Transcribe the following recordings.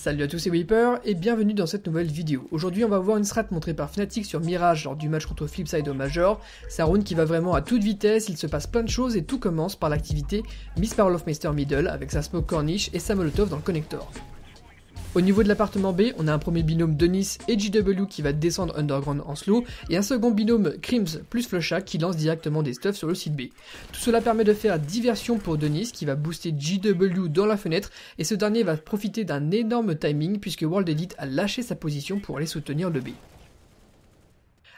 Salut à tous, c'est WiPR et bienvenue dans cette nouvelle vidéo. Aujourd'hui on va voir une strat montrée par Fnatic sur Mirage lors du match contre Flipside au Major. C'est un round qui va vraiment à toute vitesse, il se passe plein de choses et tout commence par l'activité mise par Master Middle avec sa smoke corniche et sa molotov dans le connector. Au niveau de l'appartement B, on a un premier binôme Dennis et JW qui va descendre underground en slow et un second binôme Krimz plus Flusha qui lance directement des stuffs sur le site B. Tout cela permet de faire diversion pour Dennis qui va booster JW dans la fenêtre et ce dernier va profiter d'un énorme timing puisque World Elite a lâché sa position pour aller soutenir le B.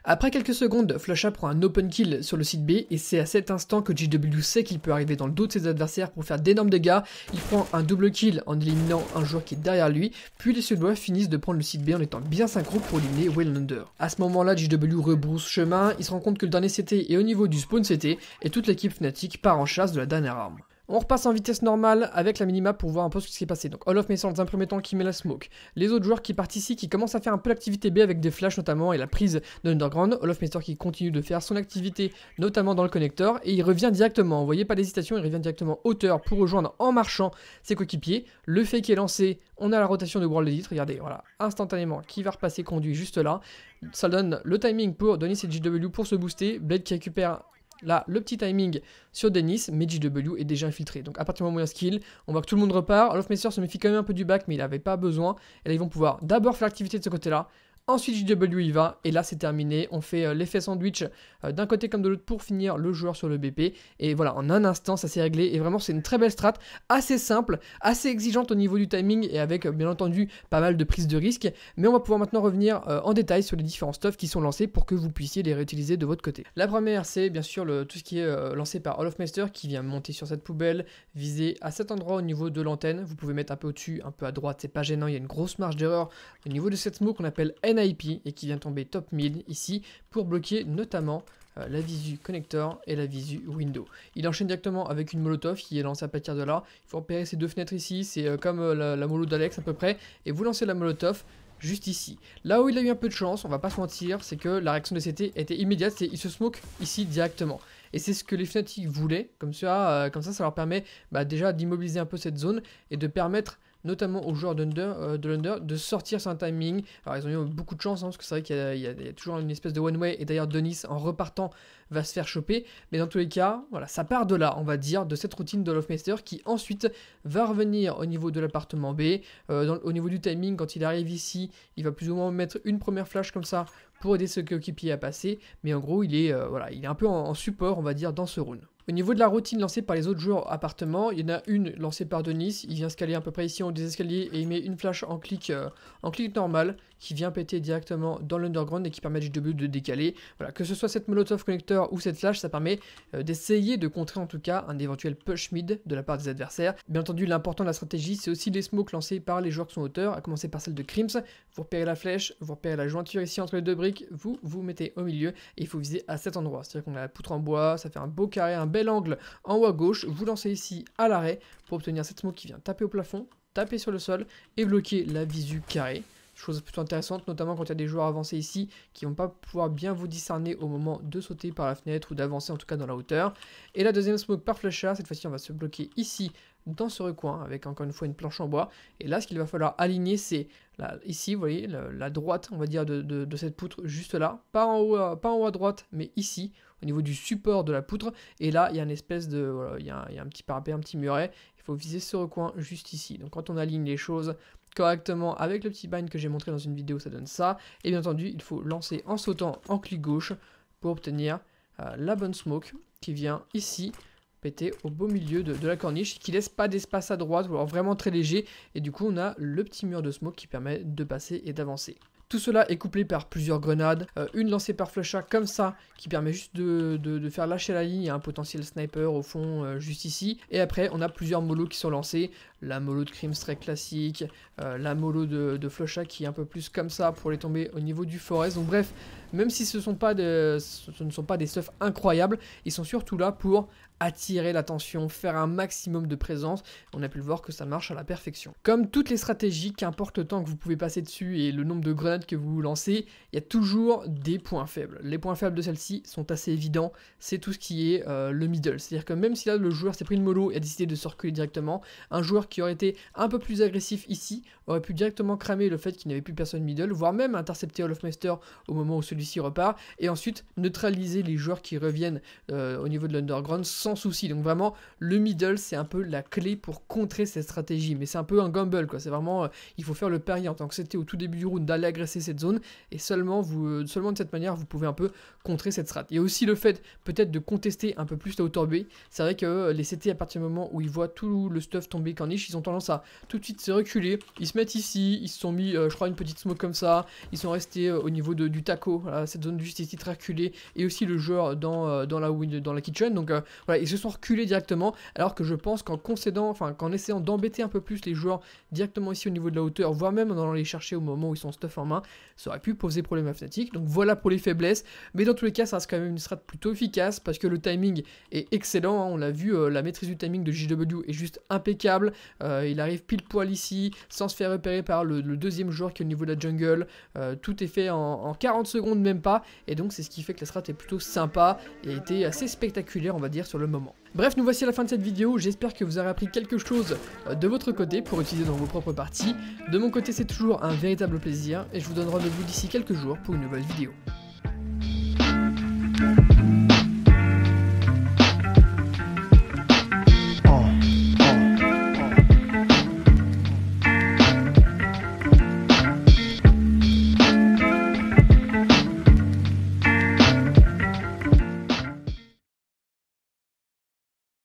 Après quelques secondes, Flusha prend un open kill sur le site B et c'est à cet instant que JW sait qu'il peut arriver dans le dos de ses adversaires pour faire d'énormes dégâts. Il prend un double kill en éliminant un joueur qui est derrière lui, puis les Suédois finissent de prendre le site B en étant bien synchro pour éliminer Wellander. À ce moment-là, JW rebrousse chemin, il se rend compte que le dernier CT est au niveau du spawn CT et toute l'équipe Fnatic part en chasse de la dernière arme. On repasse en vitesse normale avec la minimap pour voir un peu ce qui s'est passé. Donc olofmeister dans un premier temps qui met la smoke. Les autres joueurs qui partent ici qui commencent à faire un peu l'activité B avec des flashs notamment et la prise d'underground. Olofmeister qui continue de faire son activité notamment dans le connector et il revient directement, vous voyez pas d'hésitation, il revient directement hauteur pour rejoindre en marchant ses coéquipiers. Le fake est lancé, on a la rotation de World Elite, regardez, voilà, instantanément qui va repasser conduit juste là. Ça donne le timing pour donner ses JW pour se booster. Blade qui récupère... Là, le petit timing sur Dennis, mais JW est déjà infiltré. Donc à partir du moment où il y a skill, on voit que tout le monde repart. Olofmeister se méfie quand même un peu du back, mais il n'avait pas besoin. Et là, ils vont pouvoir d'abord faire l'activité de ce côté-là. Ensuite, JW y va. Et là, c'est terminé. On fait l'effet sandwich d'un côté comme de l'autre pour finir le joueur sur le BP. Et voilà, en un instant, ça s'est réglé. Et vraiment, c'est une très belle strat, assez simple, assez exigeante au niveau du timing et avec, bien entendu, pas mal de prises de risque. Mais on va pouvoir maintenant revenir en détail sur les différents stuffs qui sont lancés pour que vous puissiez les réutiliser de votre côté. La première, c'est bien sûr tout ce qui est lancé par olofmeister qui vient monter sur cette poubelle, viser à cet endroit au niveau de l'antenne. Vous pouvez mettre un peu au-dessus, un peu à droite, c'est pas gênant, il y a une grosse marge d'erreur au niveau de cette smoke qu'on appelle NIP et qui vient tomber top 1000 ici pour bloquer notamment la visu connector et la visu window. Il enchaîne directement avec une molotov qui est lancée à partir de là. Il faut repérer ces deux fenêtres ici, c'est comme la molo d'Alex à peu près, et vous lancez la molotov juste ici. Là où il a eu un peu de chance, on va pas se mentir, c'est que la réaction des CT était immédiate, c'est il se smoke ici directement. Et c'est ce que les Fnatic voulaient, comme ça, ça leur permet déjà d'immobiliser un peu cette zone et de permettre notamment aux joueurs de l'Under de sortir sur un timing. Alors ils ont eu beaucoup de chance, parce que c'est vrai qu'il y a toujours une espèce de one way, et d'ailleurs Dennis en repartant va se faire choper, mais dans tous les cas, voilà, ça part de là, on va dire, de cette routine de olofmeister qui ensuite va revenir au niveau de l'appartement B, au niveau du timing. Quand il arrive ici, il va plus ou moins mettre une première flash comme ça, pour aider ce coéquipier à passer, mais en gros il est un peu en support, on va dire, dans ce round. Au niveau de la routine lancée par les autres joueurs appartement, il y en a une lancée par Dennis, il vient se caler à peu près ici en haut des escaliers et il met une flash en clic normal qui vient péter directement dans l'underground et qui permet à JW de décaler. Voilà, que ce soit cette molotov connector ou cette flash, ça permet d'essayer de contrer en tout cas un éventuel push mid de la part des adversaires. Bien entendu, l'important de la stratégie, c'est aussi les smokes lancés par les joueurs qui sont hauteurs, à commencer par celle de Krimz. Vous repérez la flèche, vous repérez la jointure ici entre les deux briques, vous vous mettez au milieu et il faut viser à cet endroit, c'est à dire qu'on a la poutre en bois, ça fait un beau carré, un bel angle en haut à gauche, vous lancez ici à l'arrêt pour obtenir cette smoke qui vient taper au plafond, taper sur le sol et bloquer la visu carré. Chose plutôt intéressante, notamment quand il y a des joueurs avancés ici qui vont pas pouvoir bien vous discerner au moment de sauter par la fenêtre ou d'avancer en tout cas dans la hauteur. Et la deuxième smoke par Flusha, cette fois-ci on va se bloquer ici dans ce recoin avec encore une fois une planche en bois. Et là ce qu'il va falloir aligner, c'est ici, vous voyez, la droite, on va dire, de cette poutre juste là, pas en haut à droite, mais ici au niveau du support de la poutre. Et là il y a une espèce de, voilà, il y a un petit parapet, un petit muret, il faut viser ce recoin juste ici. Donc quand on aligne les choses correctement avec le petit bind que j'ai montré dans une vidéo, ça donne ça. Et bien entendu, il faut lancer en sautant en clic gauche pour obtenir la bonne smoke qui vient ici péter au beau milieu de la corniche, qui laisse pas d'espace à droite, ou alors vraiment très léger. Et du coup, on a le petit mur de smoke qui permet de passer et d'avancer. Tout cela est couplé par plusieurs grenades, une lancée par Flusha comme ça, qui permet juste de faire lâcher la ligne à un potentiel sniper au fond, juste ici. Et après, on a plusieurs molos qui sont lancés, la molo de Crimstrek classique, la molo de Flusha qui est un peu plus comme ça pour les tomber au niveau du forest. Donc bref, même si ce ne sont pas des stuffs incroyables, ils sont surtout là pour attirer l'attention, faire un maximum de présence. On a pu le voir que ça marche à la perfection. Comme toutes les stratégies, qu'importe le temps que vous pouvez passer dessus et le nombre de grenades que vous lancez, il y a toujours des points faibles. Les points faibles de celle-ci sont assez évidents, c'est tout ce qui est le middle. C'est-à-dire que même si là le joueur s'est pris une mollo et a décidé de se reculer directement, un joueur qui aurait été un peu plus agressif ici aurait pu directement cramer le fait qu'il n'y avait plus personne middle, voire même intercepter olofmeister au moment où celui-ci repart, et ensuite neutraliser les joueurs qui reviennent au niveau de l'underground sans souci. Donc vraiment, le middle, c'est un peu la clé pour contrer cette stratégie, mais c'est un peu un gamble, quoi. C'est vraiment, il faut faire le pari en tant que c'était au tout début du round d'aller agresser cette zone, et seulement de cette manière, vous pouvez un peu contrer cette strat. Et aussi le fait, peut-être, de contester un peu plus la hauteur B. C'est vrai que les CT, à partir du moment où ils voient tout le stuff tomber qu'en niche, ils ont tendance à tout de suite se reculer, ils se mettent ici, ils se sont mis, je crois, une petite smoke comme ça, ils sont restés au niveau du taco, voilà, cette zone juste ici très reculée, et aussi le joueur dans la kitchen, donc voilà, ils se sont reculés directement, alors que je pense qu'en essayant d'embêter un peu plus les joueurs directement ici au niveau de la hauteur, voire même en allant les chercher au moment où ils sont stuff en main, ça aurait pu poser problème à Fnatic, donc voilà pour les faiblesses, mais dans tous les cas, ça reste quand même une strat plutôt efficace, parce que le timing est excellent, hein, on l'a vu, la maîtrise du timing de JW est juste impeccable, il arrive pile poil ici, sans se faire repérer par le deuxième joueur qui est au niveau de la jungle, tout est fait en 40 secondes même pas, et donc c'est ce qui fait que la strat est plutôt sympa, et a été assez spectaculaire on va dire sur le moment. Bref, nous voici à la fin de cette vidéo, j'espère que vous aurez appris quelque chose de votre côté pour utiliser dans vos propres parties. De mon côté, c'est toujours un véritable plaisir, et je vous donne rendez-vous d'ici quelques jours pour une nouvelle vidéo.